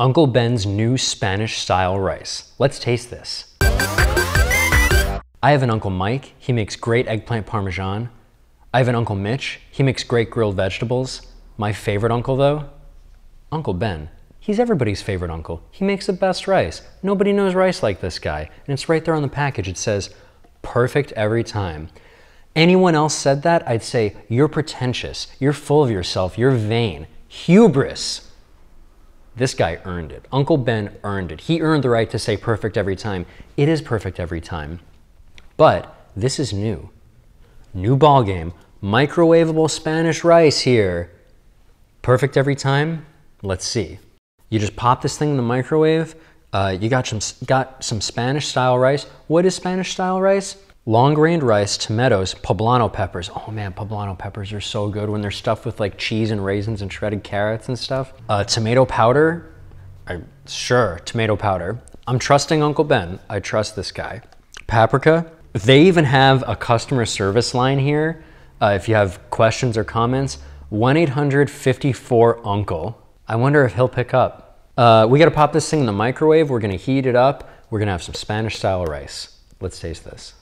Uncle Ben's new Spanish-style rice. Let's taste this. I have an Uncle Mike. He makes great eggplant parmesan. I have an Uncle Mitch. He makes great grilled vegetables. My favorite uncle, though, Uncle Ben. He's everybody's favorite uncle. He makes the best rice. Nobody knows rice like this guy. And it's right there on the package. It says, perfect every time. Anyone else said that, I'd say, you're pretentious. You're full of yourself. You're vain. Hubris. This guy earned it. Uncle Ben earned it. He earned the right to say perfect every time. It is perfect every time. But this is new. New ball game. Microwavable Spanish rice here. Perfect every time? Let's see. You just pop this thing in the microwave. You got some Spanish style rice. What is Spanish style rice? Long grained rice, tomatoes, poblano peppers. Oh man, poblano peppers are so good when they're stuffed with like cheese and raisins and shredded carrots and stuff. Tomato powder, tomato powder. I'm trusting Uncle Ben, I trust this guy. Paprika, they even have a customer service line here. If you have questions or comments, 1-800-54-UNCLE. I wonder if he'll pick up. We gotta pop this thing in the microwave, we're gonna heat it up, we're gonna have some Spanish style rice. Let's taste this.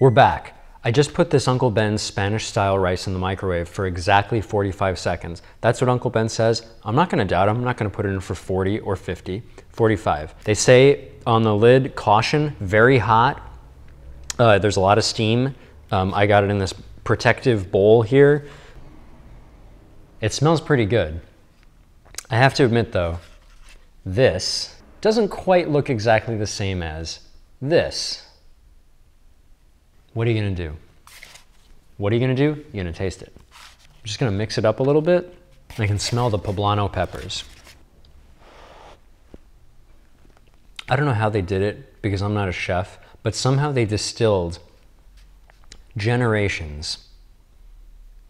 We're back. I just put this Uncle Ben's Spanish style rice in the microwave for exactly 45 seconds. That's what Uncle Ben says. I'm not gonna doubt him. I'm not gonna put it in for 40 or 50, 45. They say on the lid, caution, very hot. There's a lot of steam. I got it in this protective bowl here. It smells pretty good. I have to admit though, this doesn't quite look exactly the same as this. What are you gonna do? What are you gonna do? You're gonna taste it. I'm just gonna mix it up a little bit. I can smell the poblano peppers. I don't know how they did it because I'm not a chef, but somehow they distilled generations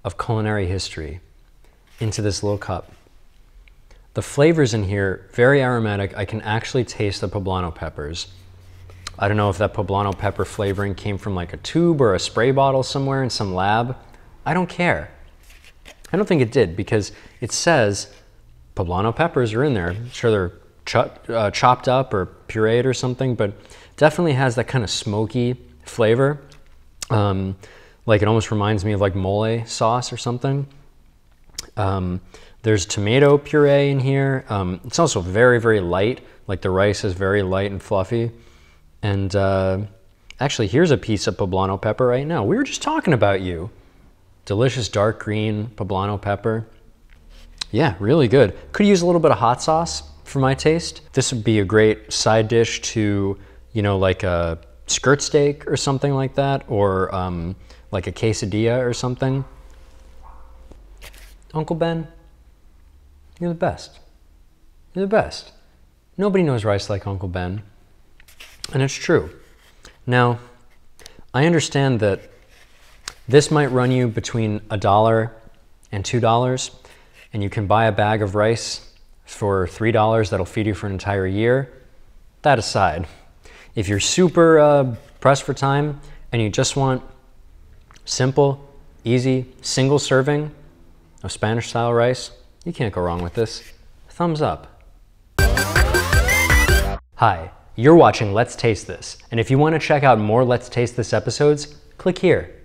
of culinary history into this little cup. The flavors in here, very aromatic. I can actually taste the poblano peppers. I don't know if that poblano pepper flavoring came from like a tube or a spray bottle somewhere in some lab. I don't care. I don't think it did because it says poblano peppers are in there. I'm sure they're chopped up or pureed or something, but definitely has that kind of smoky flavor. Like it almost reminds me of like mole sauce or something. There's tomato puree in here. It's also very, very light. Like the rice is very light and fluffy. And actually, here's a piece of poblano pepper right now. We were just talking about you. Delicious dark green poblano pepper. Yeah, really good. Could use a little bit of hot sauce for my taste. This would be a great side dish to, you know, like a skirt steak or something like that, or like a quesadilla or something. Uncle Ben, you're the best. You're the best. Nobody knows rice like Uncle Ben. And it's true. Now, I understand that this might run you between $1 and $2, and you can buy a bag of rice for $3 that'll feed you for an entire year. That aside, if you're super pressed for time and you just want simple, easy, single serving of Spanish style rice, you can't go wrong with this. Thumbs up. Hi. You're watching Let's Taste This, and if you want to check out more Let's Taste This episodes, click here.